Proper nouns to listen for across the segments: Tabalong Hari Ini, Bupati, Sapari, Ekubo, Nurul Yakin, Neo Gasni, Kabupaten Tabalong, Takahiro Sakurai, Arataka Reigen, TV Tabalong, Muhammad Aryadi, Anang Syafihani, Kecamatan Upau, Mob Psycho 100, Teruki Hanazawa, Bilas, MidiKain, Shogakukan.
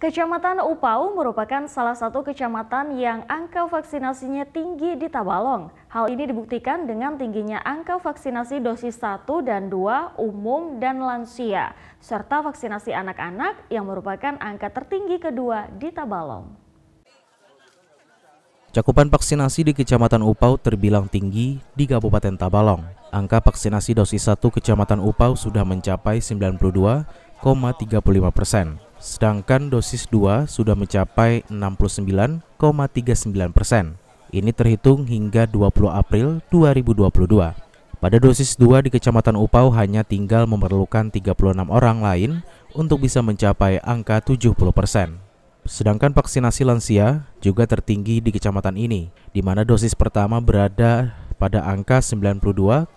Kecamatan Upau merupakan salah satu kecamatan yang angka vaksinasinya tinggi di Tabalong. Hal ini dibuktikan dengan tingginya angka vaksinasi dosis 1 dan 2 umum dan lansia, serta vaksinasi anak-anak yang merupakan angka tertinggi kedua di Tabalong. Cakupan vaksinasi di Kecamatan Upau terbilang tinggi di Kabupaten Tabalong. Angka vaksinasi dosis 1 Kecamatan Upau sudah mencapai 92,35%. Sedangkan dosis 2 sudah mencapai 69,39%. Ini terhitung hingga 20 April 2022. Pada dosis 2 di Kecamatan Upau hanya tinggal memerlukan 36 orang lain untuk bisa mencapai angka 70%. Sedangkan vaksinasi lansia juga tertinggi di kecamatan ini, di mana dosis pertama berada pada angka 92,4%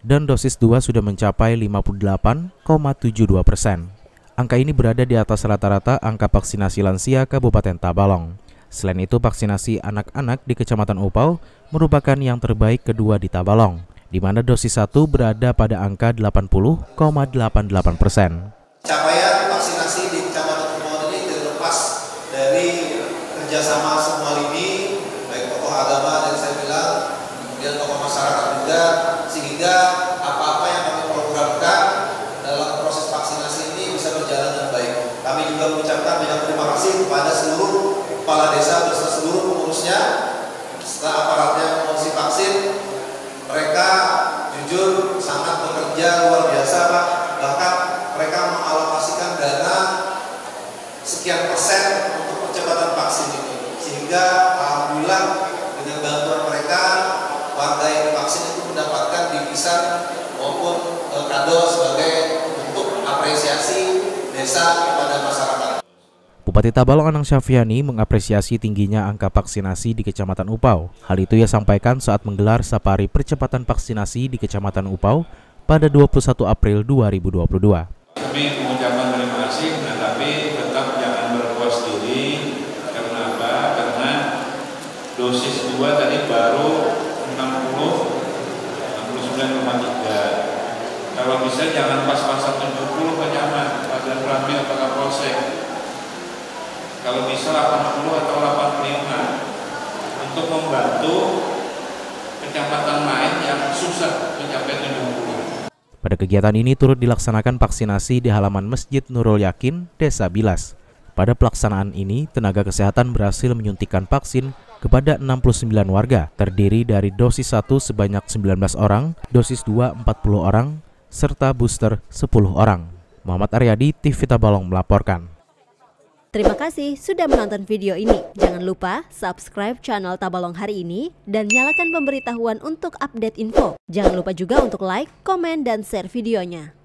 dan dosis 2 sudah mencapai 58,72%. Angka ini berada di atas rata-rata angka vaksinasi lansia Kabupaten Tabalong. Selain itu, vaksinasi anak-anak di Kecamatan Upau merupakan yang terbaik kedua di Tabalong, di mana dosis 1 berada pada angka 80,88%. Capaian vaksinasi di Kecamatan Upau ini terlepas dari kerjasama semua lini, baik tokoh agama dan saya bilang, kemudian tokoh masyarakat juga, sehingga apa-apa yang kami programkan dalam proses vaksinasi ini bisa berjalan dengan baik. Kami juga mengucapkan banyak terima kasih kepada seluruh kepala desa beserta seluruh pengurusnya, serta aparatnya mengurusi vaksin. Mereka jujur sangat bekerja luar biasa, Pak. Bahkan mereka mengalokasikan dana sekian persen untuk percepatan vaksin ini. Sehingga alhamdulillah dengan bantuan mereka, warga yang divaksin itu mendapatkan divisan maupun kado sebagai bentuk apresiasi desa kepada masyarakat. Bupati Tabalong Anang Syafihani mengapresiasi tingginya angka vaksinasi di Kecamatan Upau. Hal itu ia sampaikan saat menggelar Sapari Percepatan Vaksinasi di Kecamatan Upau pada 21 April 2022. Kami mengucapkan terima kasih, tetapi tetap jangan berpuas diri. Kenapa? Karena dosis 2 tadi baru 69,3. Kalau bisa jangan pas-pasan 70 penyaman pada Prami atau Kapolsek. Kalau bisa 80 atau 85 untuk membantu kecamatan lain yang susah mencapai 70. Pada kegiatan ini turut dilaksanakan vaksinasi di halaman Masjid Nurul Yakin, Desa Bilas. Pada pelaksanaan ini, tenaga kesehatan berhasil menyuntikkan vaksin kepada 69 warga, terdiri dari dosis 1 sebanyak 19 orang, dosis 2 40 orang, serta booster 10 orang. Muhammad Aryadi, TV Tabalong melaporkan. Terima kasih sudah menonton video ini. Jangan lupa subscribe channel Tabalong Hari Ini dan nyalakan pemberitahuan untuk update info. Jangan lupa juga untuk like, komen, dan share videonya.